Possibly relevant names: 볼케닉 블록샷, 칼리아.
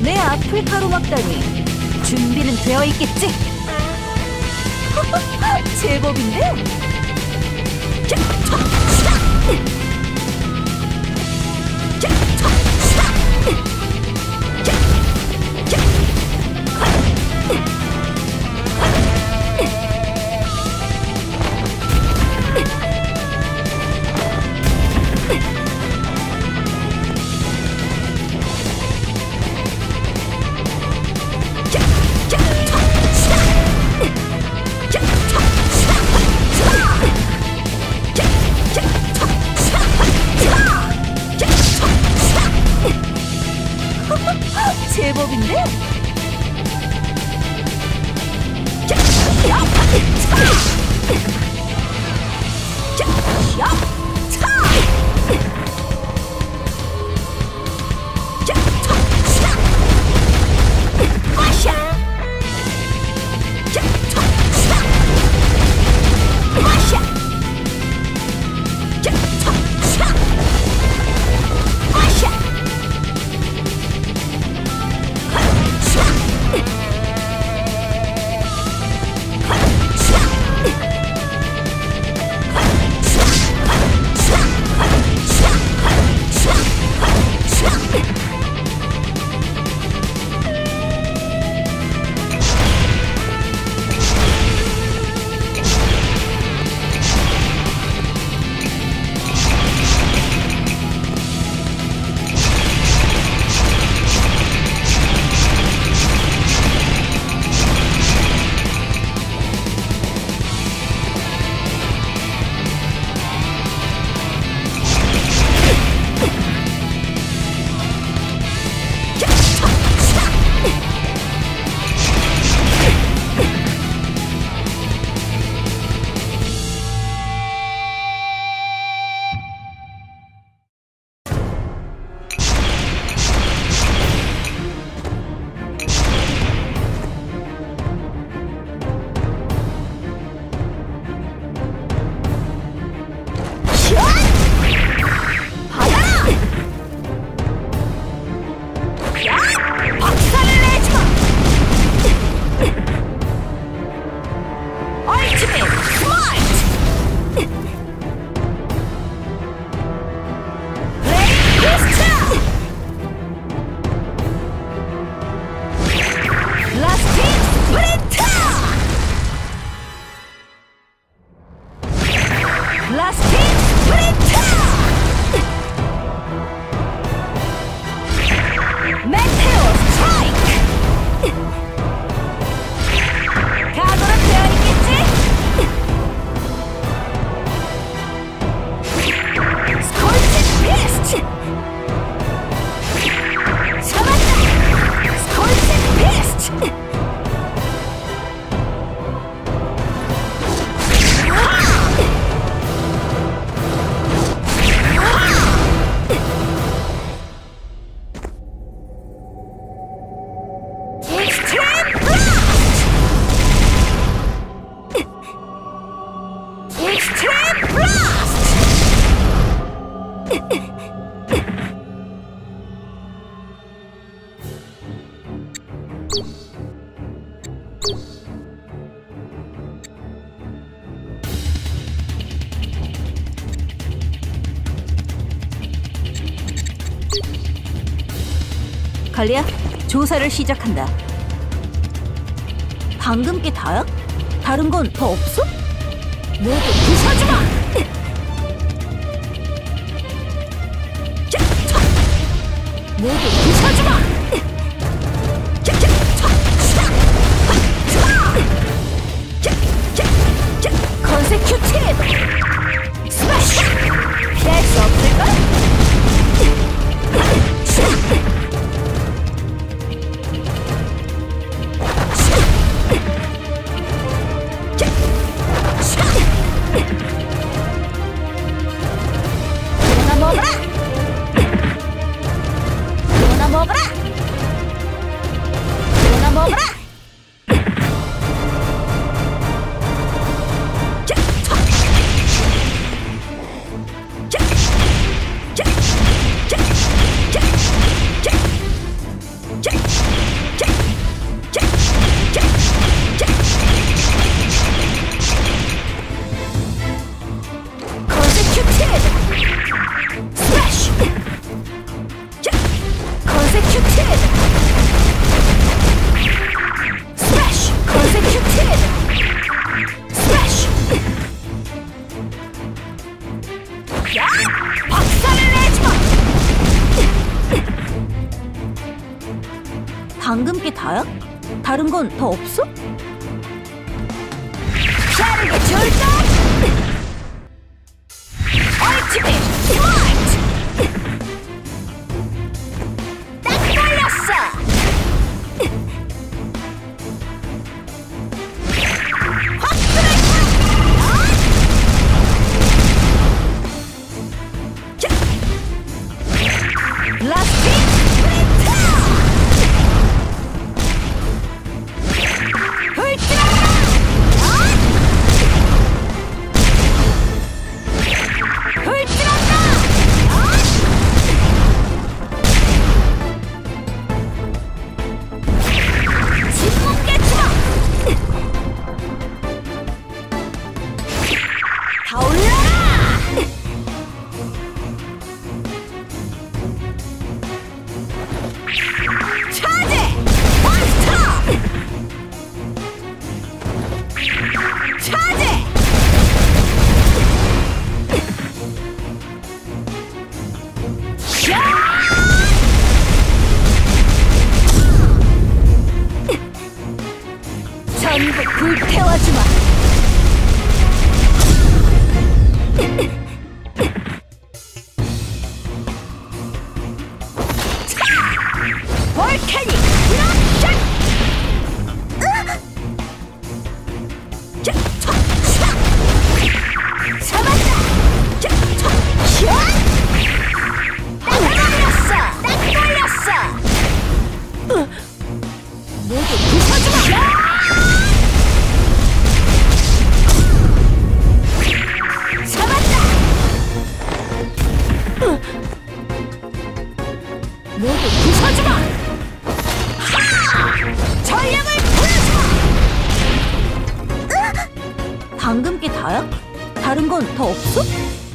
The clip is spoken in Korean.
내 앞을 가로막다니 준비는 되어 있겠지? 제법인데? 제법인데? 칼리아, 조사를 시작한다. 방금 게 다야? 다른 건 더 없어? 모두 부숴주마! 모두 부숴주마! 그러나 먹어라! Consecutive! Smash! Consecutive! Smash! 야! 박살을 내지마! 방금 게 다야? 다른 건 더 없어? 샤르게 줄까? 불태워주마. 볼케닉 블록샷. 잡았다. 딱 걸렸어. 모두 부숴주마. 방금 게 다야? 다른 건 더 없어?